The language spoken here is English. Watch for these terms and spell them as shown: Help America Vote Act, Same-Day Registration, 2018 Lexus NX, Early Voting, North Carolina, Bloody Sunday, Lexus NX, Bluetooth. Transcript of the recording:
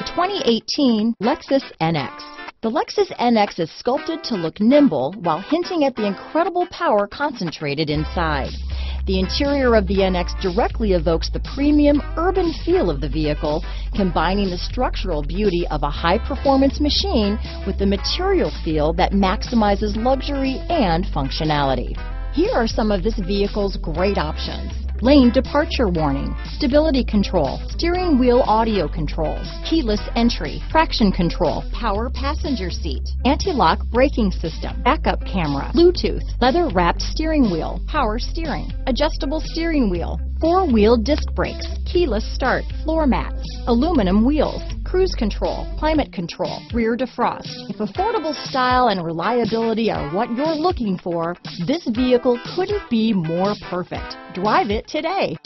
The 2018 Lexus NX. The Lexus NX is sculpted to look nimble while hinting at the incredible power concentrated inside. The interior of the NX directly evokes the premium, urban feel of the vehicle, combining the structural beauty of a high-performance machine with the material feel that maximizes luxury and functionality. Here are some of this vehicle's great options: lane departure warning, stability control, steering wheel audio controls, keyless entry, traction control, power passenger seat, anti-lock braking system, backup camera, Bluetooth, leather-wrapped steering wheel, power steering, adjustable steering wheel, four-wheel disc brakes, keyless start, floor mats, aluminum wheels, cruise control, climate control, rear defrost. If affordable style and reliability are what you're looking for, this vehicle couldn't be more perfect. Drive it today.